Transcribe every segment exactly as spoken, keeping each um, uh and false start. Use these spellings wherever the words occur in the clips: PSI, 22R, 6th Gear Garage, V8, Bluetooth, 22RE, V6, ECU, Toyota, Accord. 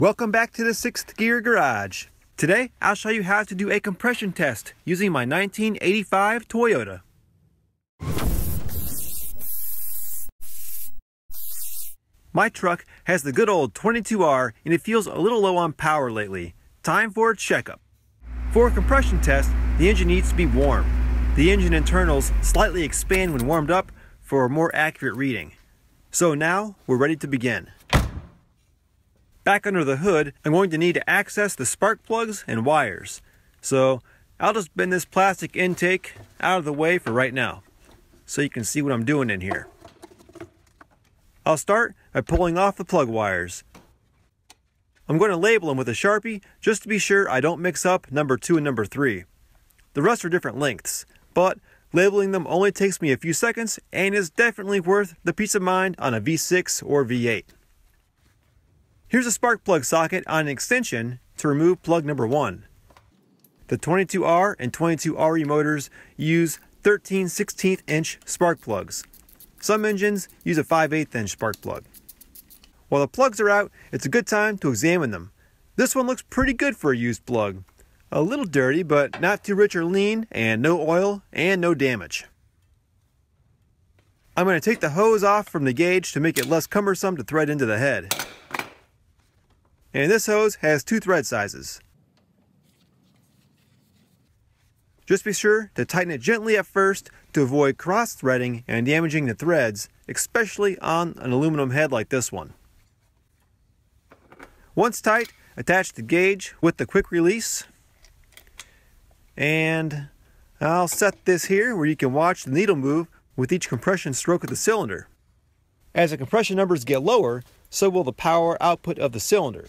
Welcome back to the sixth Gear Garage. Today, I'll show you how to do a compression test using my nineteen eighty-five Toyota. My truck has the good old twenty-two R and it feels a little low on power lately. Time for a checkup. For a compression test, the engine needs to be warm. The engine internals slightly expand when warmed up for a more accurate reading. So now, we're ready to begin. Back under the hood, I'm going to need to access the spark plugs and wires. So I'll just bend this plastic intake out of the way for right now, so you can see what I'm doing in here. I'll start by pulling off the plug wires. I'm going to label them with a Sharpie just to be sure I don't mix up number two and number three. The rest are different lengths, but labeling them only takes me a few seconds and is definitely worth the peace of mind on a V six or V eight. Here's a spark plug socket on an extension to remove plug number one. The twenty-two R and twenty-two R E motors use thirteen sixteenths inch spark plugs. Some engines use a five eighths inch spark plug. While the plugs are out, it's a good time to examine them. This one looks pretty good for a used plug. A little dirty, but not too rich or lean, and no oil and no damage. I'm going to take the hose off from the gauge to make it less cumbersome to thread into the head. And this hose has two thread sizes. Just be sure to tighten it gently at first to avoid cross-threading and damaging the threads, especially on an aluminum head like this one. Once tight, attach the gauge with the quick release. And I'll set this here where you can watch the needle move with each compression stroke of the cylinder. As the compression numbers get lower, so will the power output of the cylinder.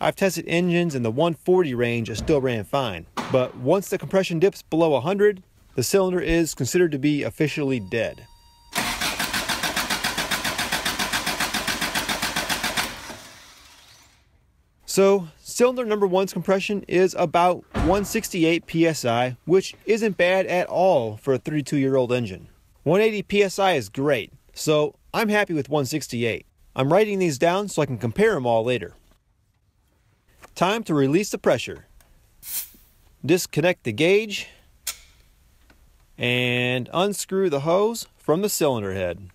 I've tested engines in the one forty range that still ran fine, but once the compression dips below one hundred, the cylinder is considered to be officially dead. So, cylinder number one's compression is about one sixty-eight P S I, which isn't bad at all for a thirty-two year old engine. one eighty P S I is great, so I'm happy with one sixty-eight. I'm writing these down so I can compare them all later. Time to release the pressure. Disconnect the gauge and unscrew the hose from the cylinder head.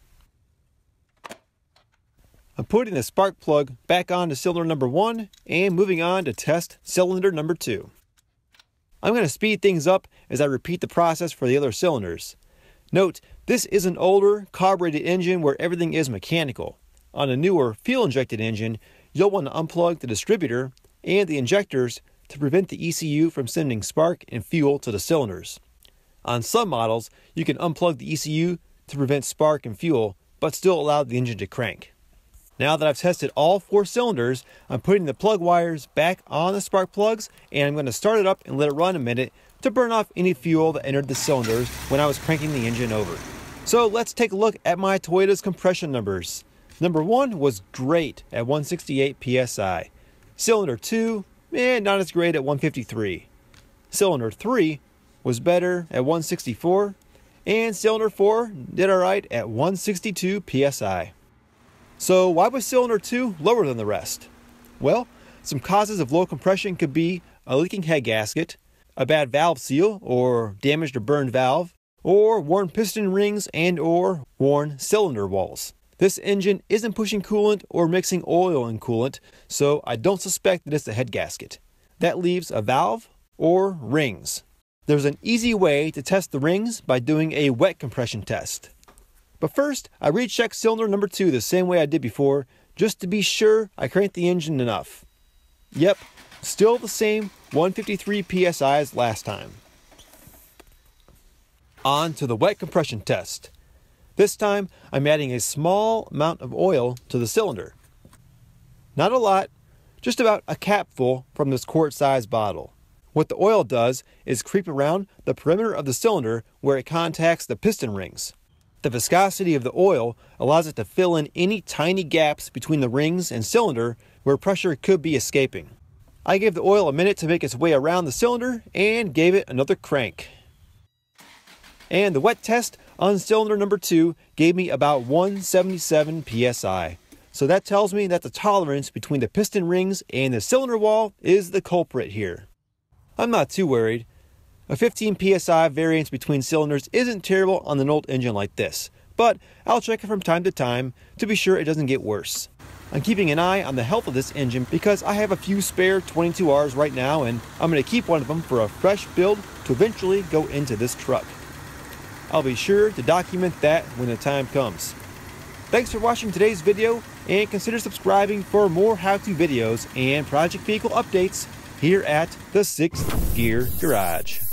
I'm putting the spark plug back onto cylinder number one and moving on to test cylinder number two. I'm going to speed things up as I repeat the process for the other cylinders. Note, this is an older carbureted engine where everything is mechanical. On a newer fuel-injected engine, you'll want to unplug the distributor and the injectors to prevent the E C U from sending spark and fuel to the cylinders. On some models, you can unplug the E C U to prevent spark and fuel, but still allow the engine to crank. Now that I've tested all four cylinders, I'm putting the plug wires back on the spark plugs, and I'm going to start it up and let it run a minute to burn off any fuel that entered the cylinders when I was cranking the engine over. So let's take a look at my Toyota's compression numbers. Number one was great at one sixty-eight P S I. Cylinder two, eh, not as great at one fifty-three. Cylinder three was better at one sixty-four. And cylinder four did all right at one sixty-two P S I. So why was cylinder two lower than the rest? Well, some causes of low compression could be a leaking head gasket, a bad valve seal or damaged or burned valve, or worn piston rings and or worn cylinder walls. This engine isn't pushing coolant or mixing oil and coolant, so I don't suspect that it's a head gasket. That leaves a valve or rings. There's an easy way to test the rings by doing a wet compression test. But first, I rechecked cylinder number two the same way I did before, just to be sure I cranked the engine enough. Yep, still the same one fifty-three P S I as last time. On to the wet compression test. This time, I'm adding a small amount of oil to the cylinder. Not a lot, just about a capful from this quart-sized bottle. What the oil does is creep around the perimeter of the cylinder where it contacts the piston rings. The viscosity of the oil allows it to fill in any tiny gaps between the rings and cylinder where pressure could be escaping. I gave the oil a minute to make its way around the cylinder and gave it another crank. And the wet test on cylinder number two gave me about one seventy-seven P S I. So that tells me that the tolerance between the piston rings and the cylinder wall is the culprit here. I'm not too worried. A fifteen P S I variance between cylinders isn't terrible on an old engine like this, but I'll check it from time to time to be sure it doesn't get worse. I'm keeping an eye on the health of this engine because I have a few spare twenty-two R's right now, and I'm going to keep one of them for a fresh build to eventually go into this truck. I'll be sure to document that when the time comes. Thanks for watching today's video, and consider subscribing for more how-to videos and project vehicle updates here at the sixth Gear Garage.